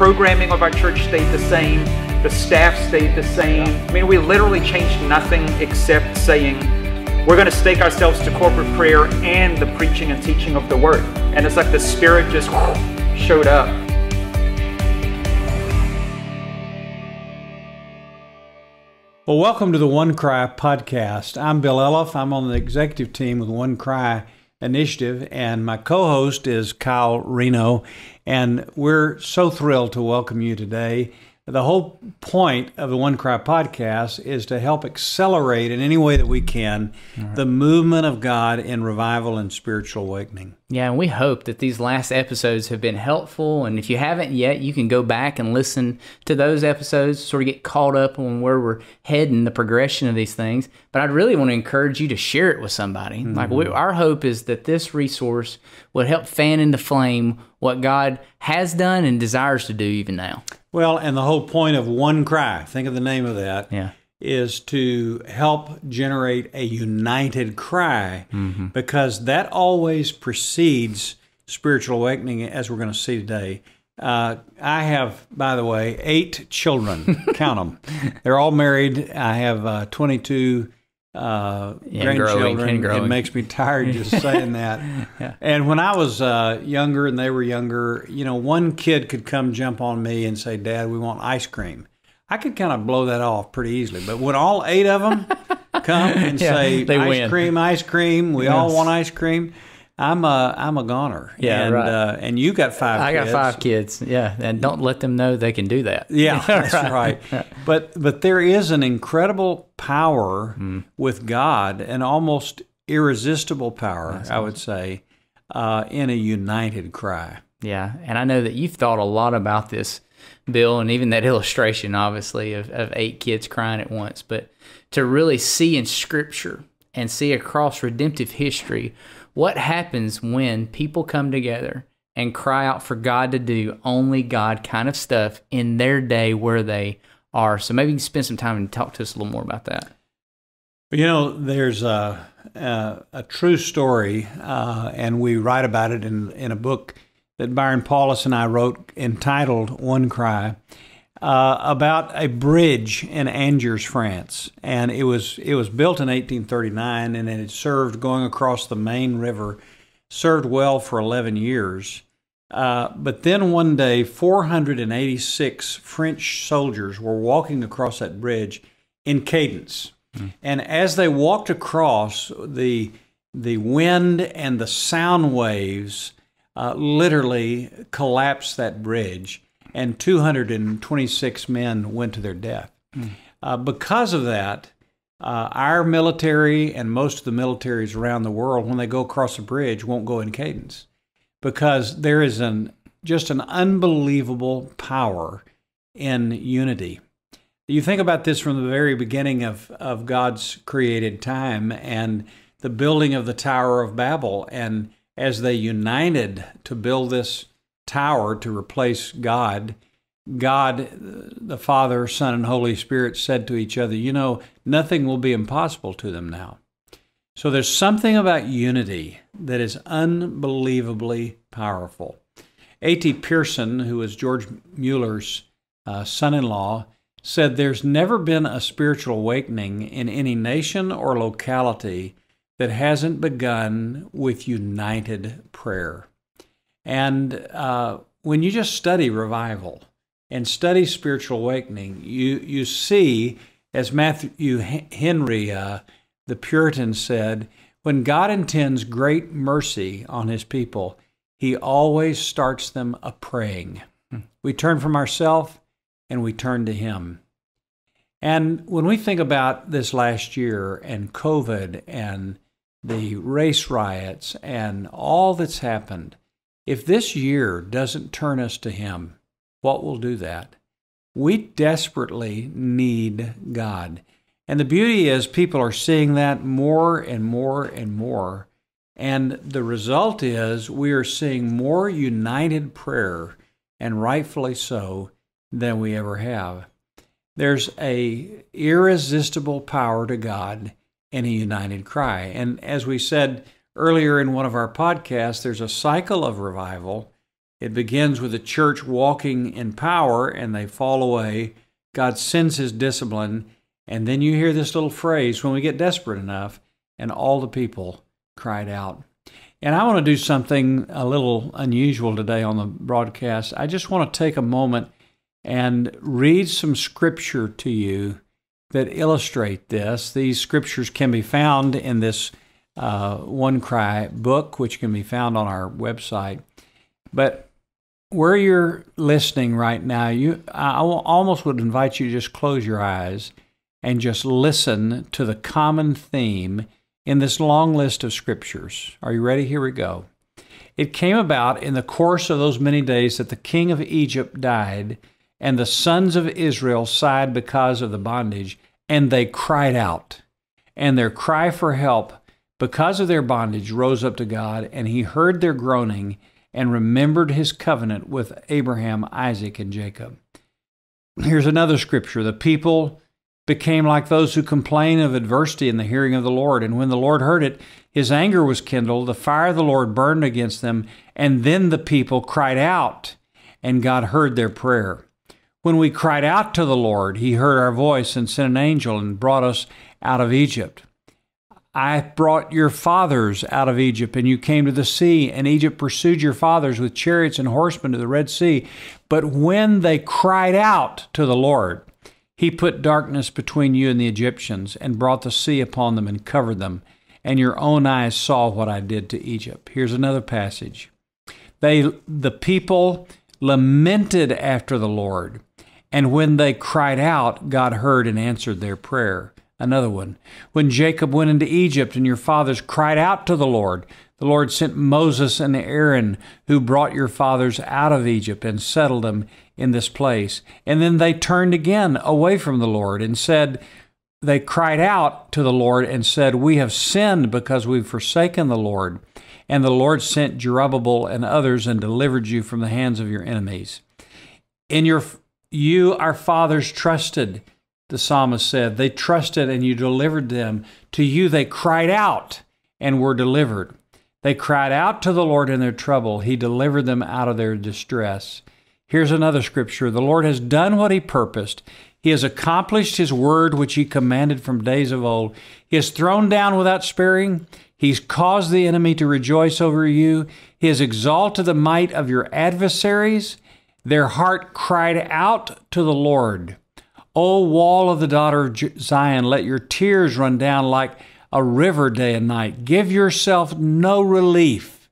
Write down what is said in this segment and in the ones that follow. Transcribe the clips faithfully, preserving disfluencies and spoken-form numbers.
programming of our church stayed the same, the staff stayed the same. I mean, we literally changed nothing except saying, we're going to stake ourselves to corporate prayer and the preaching and teaching of the word. And it's like the Spirit just showed up. Well, welcome to the One Cry podcast. I'm Bill Eliff. I'm on the executive team with One Cry Initiative, and my co-host is Kyle Reno. And we're so thrilled to welcome you today. The whole point of the One Cry podcast is to help accelerate in any way that we can right. the movement of God in revival and spiritual awakening. Yeah, and we hope that these last episodes have been helpful. And if you haven't yet, you can go back and listen to those episodes, sort of get caught up on where we're heading, the progression of these things. But I'd really want to encourage you to share it with somebody. Mm-hmm. Like we, our hope is that this resource would help fan into flame what God has done and desires to do even now. Well, and the whole point of One Cry, think of the name of that, yeah. is to help generate a united cry, mm-hmm. because that always precedes spiritual awakening, as we're going to see today. Uh, I have, by the way, eight children. Count them. They're all married. I have uh, twenty-two uh, yeah, grandchildren. Growing, growing. It makes me tired just saying that. Yeah. And when I was uh, younger and they were younger, you know, one kid could come jump on me and say, Dad, we want ice cream. I could kind of blow that off pretty easily. But when all eight of them come and yeah, say, ice win. cream, ice cream, we yes. all want ice cream, I'm a, I'm a goner. Yeah, and, right. uh, and you got five I kids. I got five kids, yeah. And don't let them know they can do that. Yeah, that's right. right. But, but there is an incredible power mm. with God, an almost irresistible power, that's I awesome. would say, uh, in a united cry. Yeah, and I know that you've thought a lot about this, Bill, and even that illustration, obviously, of, of eight kids crying at once. But to really see in Scripture and see across redemptive history what happens when people come together and cry out for God to do only God kind of stuff in their day where they are. So maybe you can spend some time and talk to us a little more about that. You know, there's a, a, a true story, uh, and we write about it in, in a book that Byron Paulus and I wrote entitled One Cry, uh, about a bridge in Angers, France. And it was it was built in eighteen thirty-nine, and it had served, going across the main river, served well for eleven years. Uh, but then one day, four hundred eighty-six French soldiers were walking across that bridge in cadence. Mm. And as they walked across, the, the wind and the sound waves Uh, literally collapsed that bridge, and two hundred twenty-six men went to their death. Mm. Uh, because of that, uh, our military and most of the militaries around the world, when they go across a bridge, won't go in cadence, because there is an just an unbelievable power in unity. You think about this from the very beginning of, of God's created time and the building of the Tower of Babel, and as they united to build this tower to replace God, God, the Father, Son, and Holy Spirit said to each other, you know, nothing will be impossible to them now. So there's something about unity that is unbelievably powerful. A T Pearson, who was George Mueller's uh, son-in-law, said there's never been a spiritual awakening in any nation or locality that hasn't begun with united prayer. And uh, when you just study revival and study spiritual awakening, you, you see, as Matthew Henry, uh, the Puritan, said, when God intends great mercy on his people, he always starts them a-praying. Hmm. We turn from ourselves and we turn to him. And when we think about this last year and COVID and the race riots and all that's happened, if this year doesn't turn us to him, what will do that? We desperately need God. And the beauty is people are seeing that more and more and more. And the result is we are seeing more united prayer, and rightfully so, than we ever have. There's a irresistible power to God in a united cry. And as we said earlier in one of our podcasts, there's a cycle of revival It begins with the church walking in power, and they fall away. God sends his discipline, and then you hear this little phrase, when we get desperate enough, and all the people cried out. And I want to do something a little unusual today on the broadcast. I just want to take a moment and read some scripture to you that illustrate this. These scriptures can be found in this uh, One Cry book, which can be found on our website. But where you're listening right now, you, I almost would invite you to just close your eyes and just listen to the common theme in this long list of scriptures. Are you ready? Here we go. It came about in the course of those many days that the king of Egypt died, and the sons of Israel sighed because of the bondage, and they cried out. And their cry for help, because of their bondage, rose up to God, and he heard their groaning and remembered his covenant with Abraham, Isaac, and Jacob. Here's another scripture. The people became like those who complain of adversity in the hearing of the Lord. And when the Lord heard it, his anger was kindled. The fire of the Lord burned against them. And then the people cried out, and God heard their prayer. When we cried out to the Lord, he heard our voice and sent an angel and brought us out of Egypt. I brought your fathers out of Egypt, and you came to the sea, and Egypt pursued your fathers with chariots and horsemen to the Red Sea. But when they cried out to the Lord, he put darkness between you and the Egyptians, and brought the sea upon them and covered them. And your own eyes saw what I did to Egypt. Here's another passage. They, the people lamented after the Lord, and when they cried out, God heard and answered their prayer. Another one. When Jacob went into Egypt and your fathers cried out to the Lord, the Lord sent Moses and Aaron, who brought your fathers out of Egypt and settled them in this place. And then they turned again away from the Lord and said, they cried out to the Lord and said, we have sinned because we've forsaken the Lord. And the Lord sent Zerubbabel and others and delivered you from the hands of your enemies. In your, you, our fathers, trusted, the psalmist said. They trusted and you delivered them. To you they cried out and were delivered. They cried out to the Lord in their trouble. He delivered them out of their distress. Here's another scripture. The Lord has done what he purposed. He has accomplished his word, which he commanded from days of old. He has thrown down without sparing. He's caused the enemy to rejoice over you. He has exalted the might of your adversaries. Their heart cried out to the Lord. O wall of the daughter of Zion, let your tears run down like a river day and night. Give yourself no relief.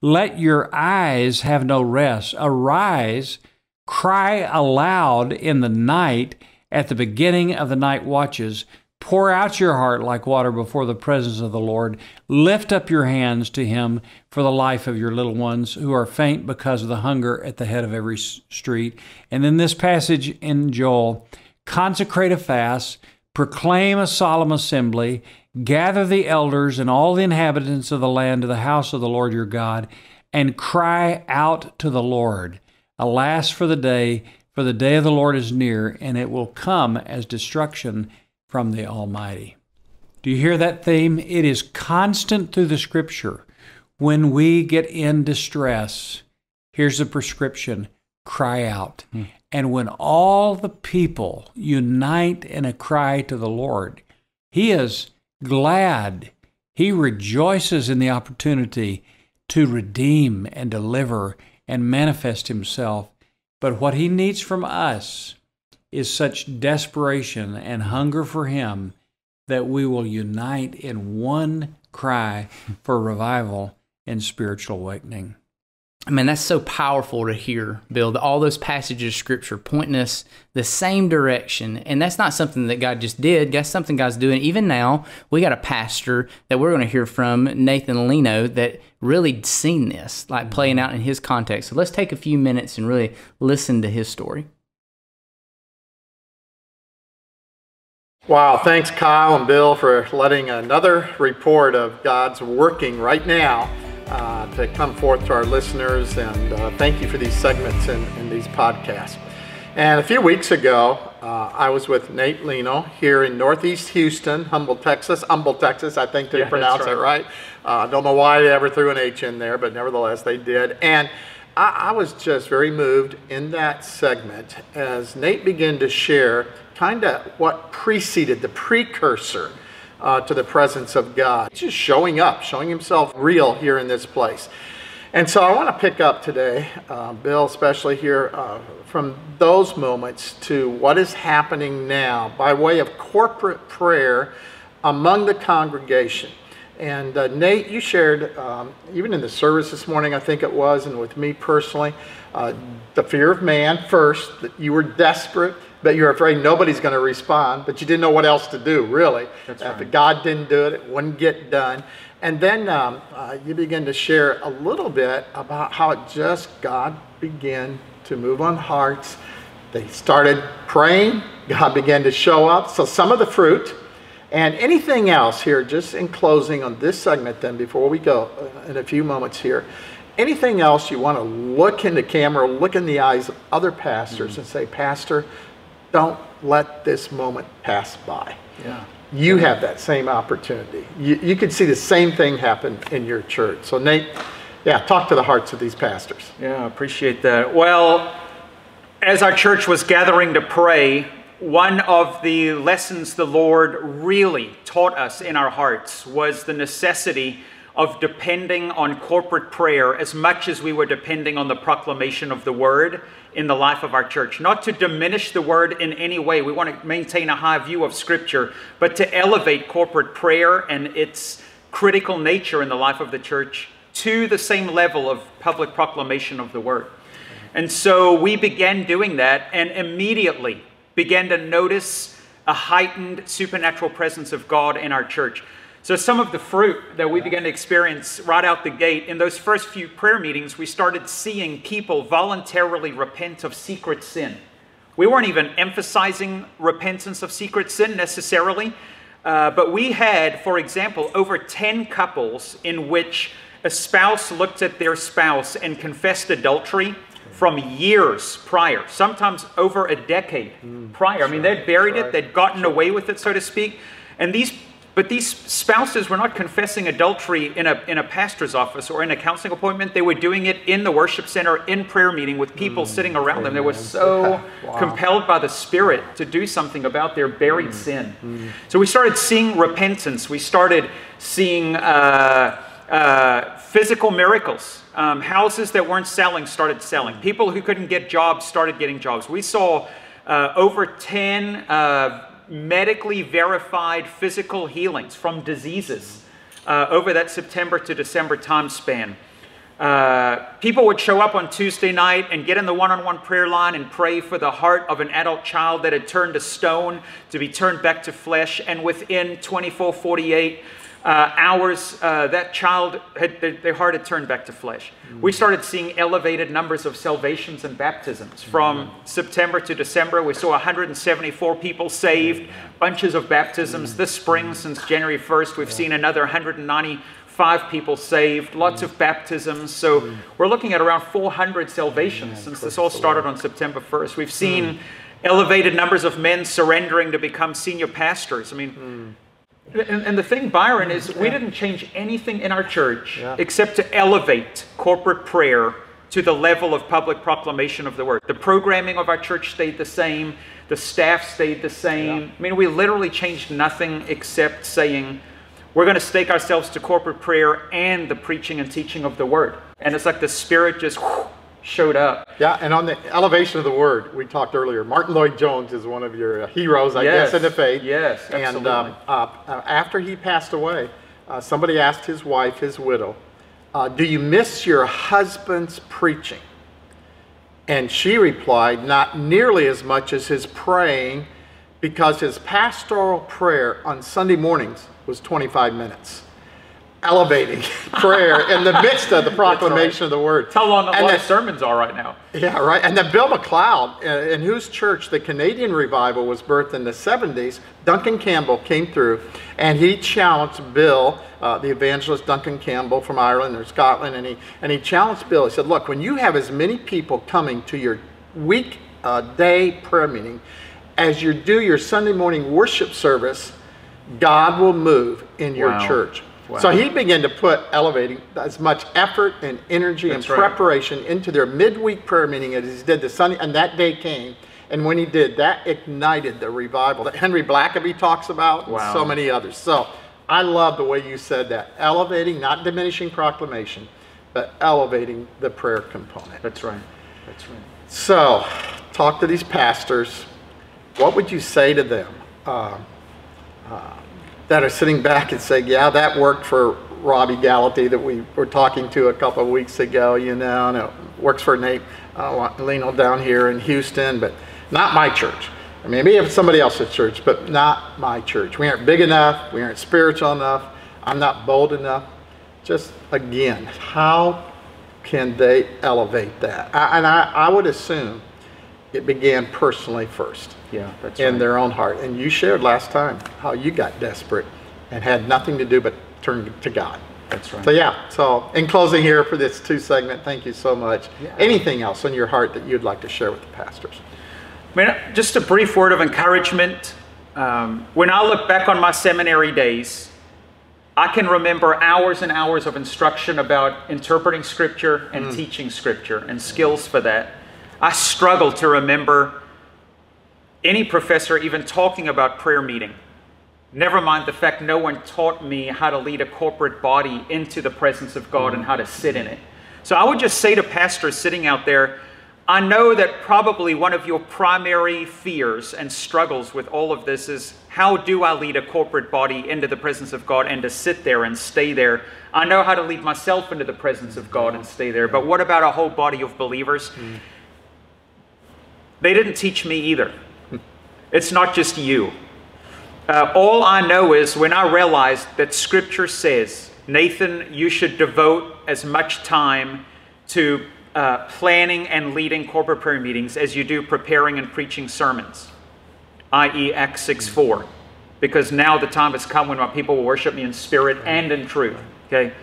Let your eyes have no rest. Arise, cry aloud in the night, at the beginning of the night watches. Pour out your heart like water before the presence of the Lord. Lift up your hands to him for the life of your little ones who are faint because of the hunger at the head of every street. And then this passage in Joel, consecrate a fast, proclaim a solemn assembly, gather the elders and all the inhabitants of the land to the house of the Lord your God, and cry out to the Lord. Alas for the day, for the day of the Lord is near, and it will come as destruction from the Almighty. Do you hear that theme? It is constant through the Scripture. When we get in distress, here's the prescription, cry out. Hmm. And when all the people unite in a cry to the Lord, he is glad. He rejoices in the opportunity to redeem and deliver and manifest himself. But what he needs from us is such desperation and hunger for him that we will unite in one cry for revival and spiritual awakening. I mean, that's so powerful to hear, Bill, that all those passages of Scripture pointing us the same direction. And that's not something that God just did. That's something God's doing. Even now, we got a pastor that we're going to hear from, Nathan Lino, that really seen this, like mm-hmm. playing out in his context. So let's take a few minutes and really listen to his story. Wow, thanks Kyle and Bill for letting another report of God's working right now uh, to come forth to our listeners, and uh, thank you for these segments and, and these podcasts. And a few weeks ago, uh, I was with Nate Lino here in Northeast Houston, Humble, Texas. Humble, Texas, I think they yeah, pronounce right. it right. I uh, don't know why they ever threw an H in there, but nevertheless they did. And I, I was just very moved in that segment as Nate began to share kind of what preceded, the precursor uh, to the presence of God. Just showing up, showing himself real here in this place. And so I want to pick up today, uh, Bill especially here, uh, from those moments to what is happening now by way of corporate prayer among the congregation. And uh, Nate, you shared, um, even in the service this morning, I think it was, and with me personally, uh, the fear of man first, that you were desperate, but you were afraid nobody's going to respond, but you didn't know what else to do, really. That's right. If God didn't do it, it wouldn't get done. And then um, uh, you begin to share a little bit about how it just God began to move on hearts. They started praying. God began to show up. So some of the fruit and anything else here, just in closing on this segment then before we go in a few moments here, anything else you want to look in the camera, look in the eyes of other pastors mm-hmm. and say, Pastor, don't let this moment pass by. Yeah. You have that same opportunity. You, you could see the same thing happen in your church. So Nate, yeah, talk to the hearts of these pastors. Yeah, I appreciate that. Well, as our church was gathering to pray, one of the lessons the Lord really taught us in our hearts was the necessity of depending on corporate prayer as much as we were depending on the proclamation of the word in the life of our church. Not to diminish the word in any way. We want to maintain a high view of Scripture, but to elevate corporate prayer and its critical nature in the life of the church to the same level of public proclamation of the word. And so we began doing that and immediately began to notice a heightened supernatural presence of God in our church. So some of the fruit that we began to experience right out the gate, in those first few prayer meetings, we started seeing people voluntarily repent of secret sin. We weren't even emphasizing repentance of secret sin necessarily, uh, but we had, for example, over ten couples in which a spouse looked at their spouse and confessed adultery from years prior, sometimes over a decade mm, prior. Sure, I mean, they'd buried sure. it, they'd gotten sure. away with it, so to speak, and these But these spouses were not confessing adultery in a, in a pastor's office or in a counseling appointment. They were doing it in the worship center, in prayer meeting with people mm, sitting around amen. them. They were so wow. compelled by the Spirit to do something about their buried mm. sin. Mm. So we started seeing repentance. We started seeing uh, uh, physical miracles. Um, houses that weren't selling started selling. People who couldn't get jobs started getting jobs. We saw uh, over ten uh medically verified physical healings from diseases uh, over that September to December time span. Uh, people would show up on Tuesday night and get in the one-on-one prayer line and pray for the heart of an adult child that had turned to stone to be turned back to flesh. And within twenty-four, forty-eight uh, hours, uh, that child, had, their heart had turned back to flesh. Mm. We started seeing elevated numbers of salvations and baptisms. From mm. September to December, we saw one hundred seventy-four people saved, bunches of baptisms. Mm. This spring, since January first, we've yeah. seen another one hundred ninety-five people saved, lots mm. of baptisms. So mm. we're looking at around four hundred salvations yeah, since this all started on September first. We've seen mm. elevated numbers of men surrendering to become senior pastors. I mean, mm. And, and the thing, Byron, is we yeah. didn't change anything in our church yeah. except to elevate corporate prayer to the level of public proclamation of the word. The programming of our church stayed the same. The staff stayed the same. Yeah. I mean, we literally changed nothing except saying, we're going to stake ourselves to corporate prayer and the preaching and teaching of the word. And it's like the Spirit just whoosh, showed up. Yeah, and on the elevation of the word, we talked earlier, Martin Lloyd-Jones is one of your heroes, I yes, guess, in the faith. Yes, absolutely. And um, uh, after he passed away, uh, somebody asked his wife, his widow, uh, do you miss your husband's preaching? And she replied, not nearly as much as his praying, because his pastoral prayer on Sunday mornings was twenty-five minutes. Elevating prayer in the midst of the proclamation right. of the word. That's how long a lot of sermons are right now. Yeah, right. And then Bill McLeod, in whose church the Canadian revival was birthed in the seventies, Duncan Campbell came through and he challenged Bill, uh, the evangelist Duncan Campbell from Ireland or Scotland, and he, and he challenged Bill. He said, look, when you have as many people coming to your weekday prayer meeting as you do your Sunday morning worship service, God will move in your wow. church. Wow. So he began to put elevating as much effort and energy That's and preparation right. into their midweek prayer meeting as he did the Sunday, and that day came. And when he did, that ignited the revival that Henry Blackaby talks about wow. and so many others. So I love the way you said that. Elevating, not diminishing proclamation, but elevating the prayer component. That's right. That's right. So talk to these pastors. What would you say to them uh, uh, that are sitting back and saying, yeah, that worked for Robbie Gallaty that we were talking to a couple of weeks ago, you know, and it works for Nate uh, Lino down here in Houston, but not my church. I mean, maybe if somebody else's church, but not my church. We aren't big enough. We aren't spiritual enough. I'm not bold enough. Just, again, how can they elevate that? I, and I, I would assume it began personally first. Yeah, that's in right. their own heart. And you shared last time how you got desperate and had nothing to do but turn to God. That's right. So yeah, so in closing here for this two segment, thank you so much. Yeah. Anything else in your heart that you'd like to share with the pastors? I mean, just a brief word of encouragement. Um, when I look back on my seminary days, I can remember hours and hours of instruction about interpreting scripture and mm. teaching scripture and skills for that. I struggle to remember any professor even talking about prayer meeting. Never mind the fact no one taught me how to lead a corporate body into the presence of God and how to sit in it. So I would just say to pastors sitting out there, I know that probably one of your primary fears and struggles with all of this is, how do I lead a corporate body into the presence of God and to sit there and stay there? I know how to lead myself into the presence of God and stay there, but what about a whole body of believers? Mm. They didn't teach me either. It's not just you. Uh, all I know is when I realized that Scripture says, Nathan, you should devote as much time to uh, planning and leading corporate prayer meetings as you do preparing and preaching sermons, that is Acts six four, because now the time has come when my people will worship me in spirit and in truth. Okay?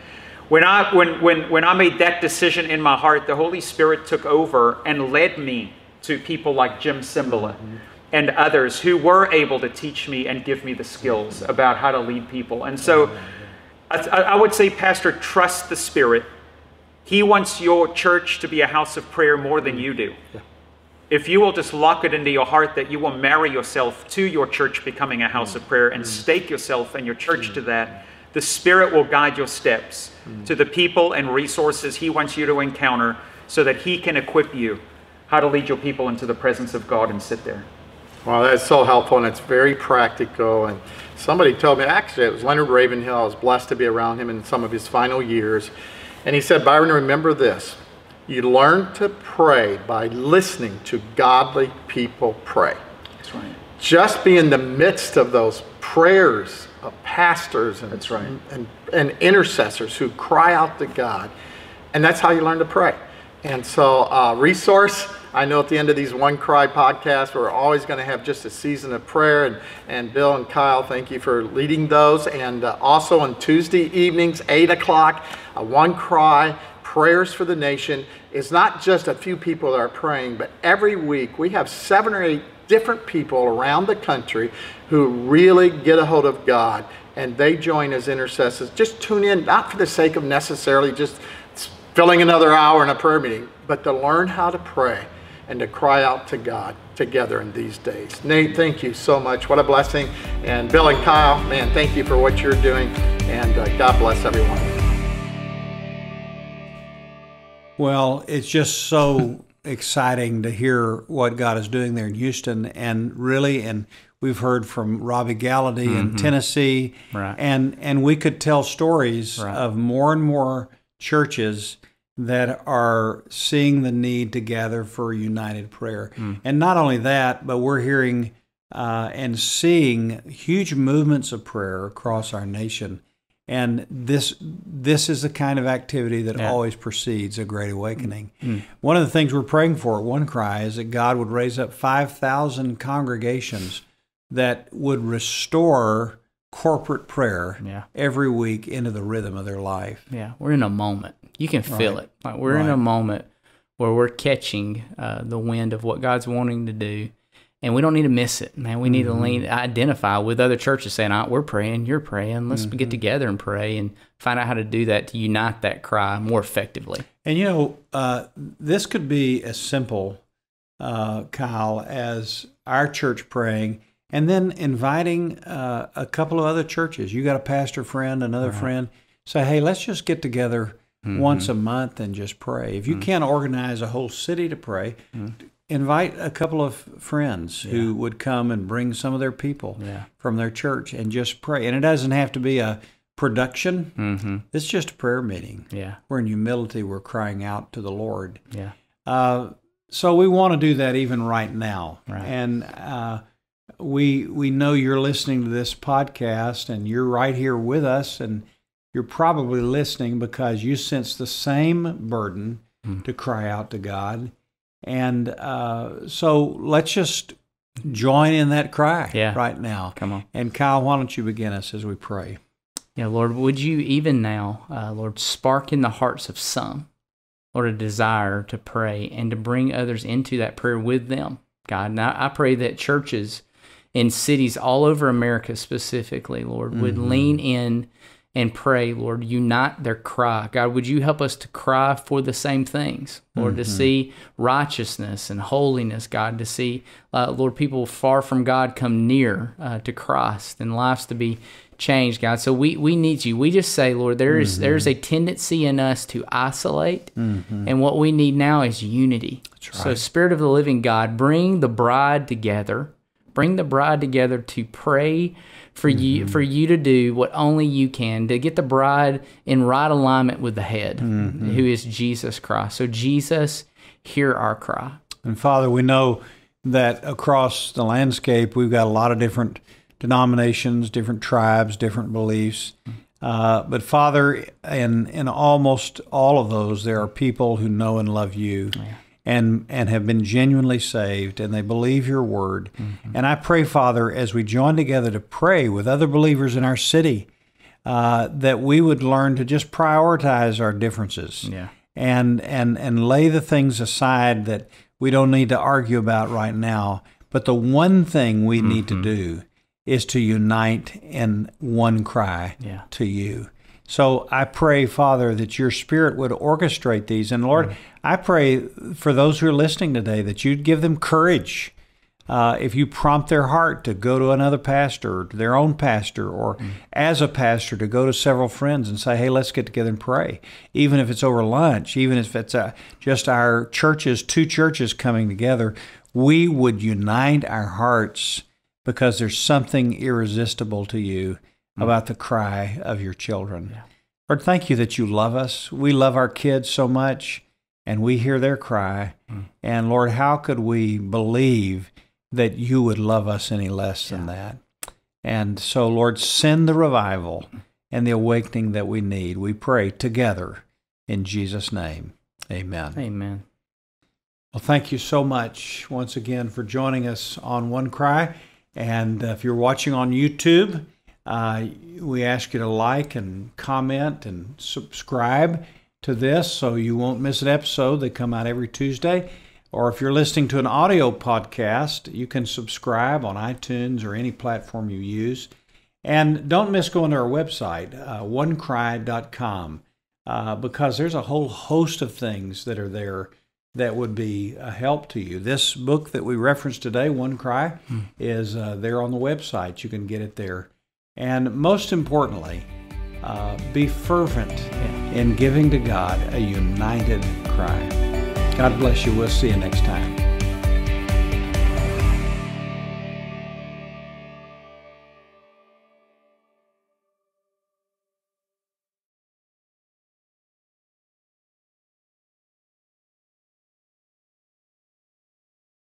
When I, when, when, when I made that decision in my heart, the Holy Spirit took over and led me to people like Jim Cymbala. Mm-hmm. and others who were able to teach me and give me the skills about how to lead people. And so I, I would say, Pastor, trust the Spirit. He wants your church to be a house of prayer more than you do. Yeah. If you will just lock it into your heart that you will marry yourself to your church becoming a house mm. of prayer and mm. stake yourself and your church mm. to that, the Spirit will guide your steps mm. to the people and resources He wants you to encounter so that He can equip you how to lead your people into the presence of God and sit there. Well, that's so helpful, and it's very practical. And somebody told me, actually, it was Leonard Ravenhill. I was blessed to be around him in some of his final years. And he said, Byron, remember this. You learn to pray by listening to godly people pray. That's right. Just be in the midst of those prayers of pastors and, that's right. and, and intercessors who cry out to God. And that's how you learn to pray. And so, uh, resource, I know at the end of these One Cry podcasts, we're always going to have just a season of prayer. And, and Bill and Kyle, thank you for leading those. And uh, also on Tuesday evenings, eight o'clock, uh, One Cry, Prayers for the Nation. It's not just a few people that are praying, but every week we have seven or eight different people around the country who really get a hold of God. And they join as intercessors. Just tune in, not for the sake of necessarily just filling another hour in a prayer meeting, but to learn how to pray and to cry out to God together in these days. Nate, thank you so much. What a blessing. And Bill and Kyle, man, thank you for what you're doing. And uh, God bless everyone. Well, it's just so exciting to hear what God is doing there in Houston. And really, and we've heard from Robbie Gallaty mm-hmm. in Tennessee. Right. And, and we could tell stories right. of more and more churches that are seeing the need to gather for united prayer. Mm. And not only that, but we're hearing uh, and seeing huge movements of prayer across our nation. And this this is the kind of activity that yeah. always precedes a great awakening. Mm. One of the things we're praying for at One Cry is that God would raise up five thousand congregations that would restore corporate prayer yeah. every week into the rhythm of their life. Yeah, we're in a moment. You can feel right. it. Like we're right. in a moment where we're catching uh, the wind of what God's wanting to do. And we don't need to miss it, man. We need mm-hmm. to lean, identify with other churches saying, oh, we're praying, you're praying. Let's mm-hmm. get together and pray and find out how to do that to unite that cry more effectively. And, you know, uh, this could be as simple, uh, Kyle, as our church praying and then inviting uh, a couple of other churches. You got a pastor friend, another right. friend. Say, hey, let's just get together mm-hmm. once a month and just pray. If you mm-hmm. can't organize a whole city to pray, mm-hmm. invite a couple of friends yeah. who would come and bring some of their people yeah. from their church and just pray. And it doesn't have to be a production. Mm-hmm. It's just a prayer meeting. Yeah. We're in humility. We're crying out to the Lord. Yeah. Uh, so we want to do that even right now. Right. And uh, we, we know you're listening to this podcast and you're right here with us. And you're probably listening because you sense the same burden mm. to cry out to God. And uh, so let's just join in that cry yeah. right now. Come on. And Kyle, why don't you begin us as we pray? Yeah, Lord, would you even now, uh, Lord, spark in the hearts of some, Lord, a desire to pray and to bring others into that prayer with them, God. And I, I pray that churches in cities all over America specifically, Lord, mm-hmm. would lean in and pray, Lord, unite their cry. God, would you help us to cry for the same things, Lord, mm-hmm. to see righteousness and holiness, God, to see, uh, Lord, people far from God come near uh, to Christ and lives to be changed, God. So we, we need you. We just say, Lord, there is, mm-hmm. there is a tendency in us to isolate, mm-hmm. and what we need now is unity. That's right. So Spirit of the living God, bring the bride together. Bring the bride together to pray for mm-hmm. you, for you to do what only you can, to get the bride in right alignment with the head, mm-hmm. who is Jesus Christ. So Jesus, hear our cry. And Father, we know that across the landscape, we've got a lot of different denominations, different tribes, different beliefs. Uh, but Father, in, in almost all of those, there are people who know and love you. Yeah. And, and have been genuinely saved, and they believe your word. Mm-hmm. And I pray, Father, as we join together to pray with other believers in our city, uh, that we would learn to just prioritize our differences yeah. and, and, and lay the things aside that we don't need to argue about right now. But the one thing we mm-hmm. need to do is to unite in one cry yeah. to you. So I pray, Father, that your Spirit would orchestrate these. And Lord, mm. I pray for those who are listening today that you'd give them courage. Uh, if you prompt their heart to go to another pastor, or to their own pastor, or mm. as a pastor, to go to several friends and say, hey, let's get together and pray. Even if it's over lunch, even if it's uh, just our churches, two churches coming together, we would unite our hearts because there's something irresistible to you about the cry of your children. Yeah. Lord, thank you that you love us. We love our kids so much, and we hear their cry. Mm. And Lord, how could we believe that you would love us any less yeah. than that? And so, Lord, send the revival and the awakening that we need. We pray together in Jesus' name. Amen. Amen. Well, thank you so much once again for joining us on One Cry. And if you're watching on YouTube, Uh, we ask you to like and comment and subscribe to this so you won't miss an episode. They come out every Tuesday. Or if you're listening to an audio podcast, you can subscribe on iTunes or any platform you use. And don't miss going to our website, uh, one cry dot com, uh, because there's a whole host of things that are there that would be a help to you. This book that we referenced today, One Cry, mm. is uh, there on the website. You can get it there. And most importantly, uh, be fervent in giving to God a united cry. God bless you. We'll see you next time.